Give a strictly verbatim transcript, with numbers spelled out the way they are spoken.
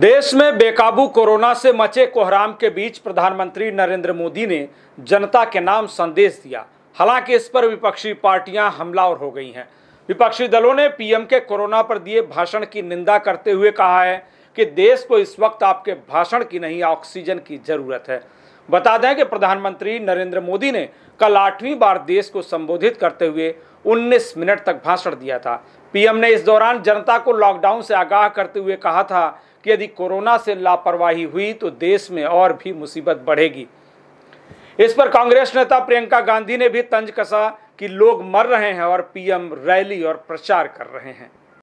देश में बेकाबू कोरोना से मचे कोहराम के बीच प्रधानमंत्री नरेंद्र मोदी ने जनता के नाम संदेश दिया। हालांकि इस पर विपक्षी पार्टियां हमलावर हो गई हैं। विपक्षी दलों ने पीएम के कोरोना पर दिए भाषण की निंदा करते हुए कहा है कि देश को इस वक्त आपके भाषण की नहीं ऑक्सीजन की जरूरत है। बता दें कि प्रधानमंत्री नरेंद्र मोदी ने कल आठवीं बार देश को संबोधित करते हुए उन्नीस मिनट तक भाषण दिया था। पीएम ने इस दौरान जनता को लॉकडाउन से आगाह करते हुए कहा था कि यदि कोरोना से लापरवाही हुई तो देश में और भी मुसीबत बढ़ेगी। इस पर कांग्रेस नेता प्रियंका गांधी ने भी तंज कसा कि लोग मर रहे हैं और पीएम रैली और प्रचार कर रहे हैं।